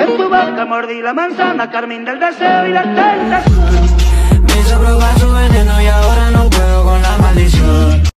En tu boca mordí la manzana, carmín del deseo y la tentación.